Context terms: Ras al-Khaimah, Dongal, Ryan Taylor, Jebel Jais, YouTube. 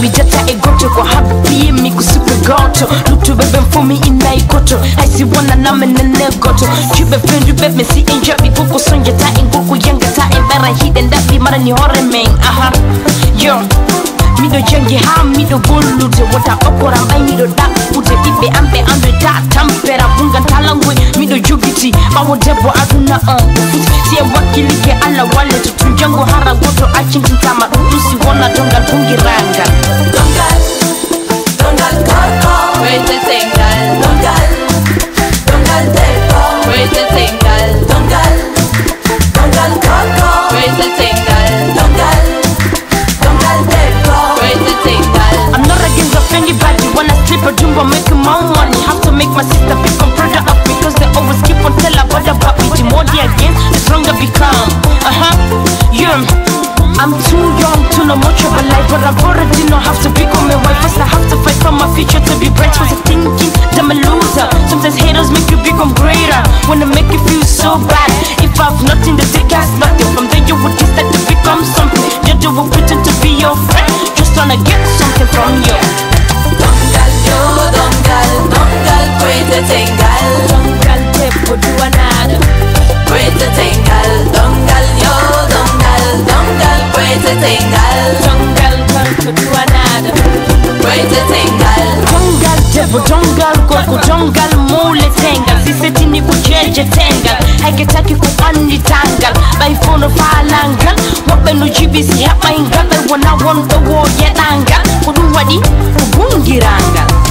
vijata egoto kwa habi mi kusuka goto lutu bebe mfumi ina ikoto haisi wana na menene goto kube fendu bebe si enjavi kuku sonja ta enguku yanga ta embara hide ndafi mara ni hore meng aha yo mido jangi ha mido golute wata okora mbai mido da ute ibe ambe ambe da tampera bunga talangwe mido jugiti bawo debo aduna siye wakilike ala wale tutunjango hara goto achin kintama usi wana dongal kungiranga dongal dongal koko wete tengal dongal dongal teko wete tengal dongal dongal koko wete tengal dongal dongal teko wete tengal I'm not against offending anybody when I sleep a dream I make my own money have to make my sister become further up because they always keep on telling about the puppy the more they again the stronger become I'm too young to know much of a life, but I've already know have to become a wife. First I have to fight for my future to be bright. First I'm thinking I'm a loser. Sometimes haters make you become greater. Wanna make you feel so bad. If I've nothing to take, I have nothing. From there you would just like to become something. Then you will pretend to be your friend, just trying to get something from you. Dongal yo, dongal, dongal, kwete tengal, dongal tepo duanada, kwete tengal, dongal yo, dongal, dongal. Kwete tengal, dongal koko duanada. Kwete tengal, dongal jebo dongal koko dongal mule tengal. Siseti ni kujeje tengal, haiketaki kuani tangal. Baifono falangal, wapenu jibisi hapa ingal. Baiwana wonto wo yetangal, kuduwadi kubungiranga.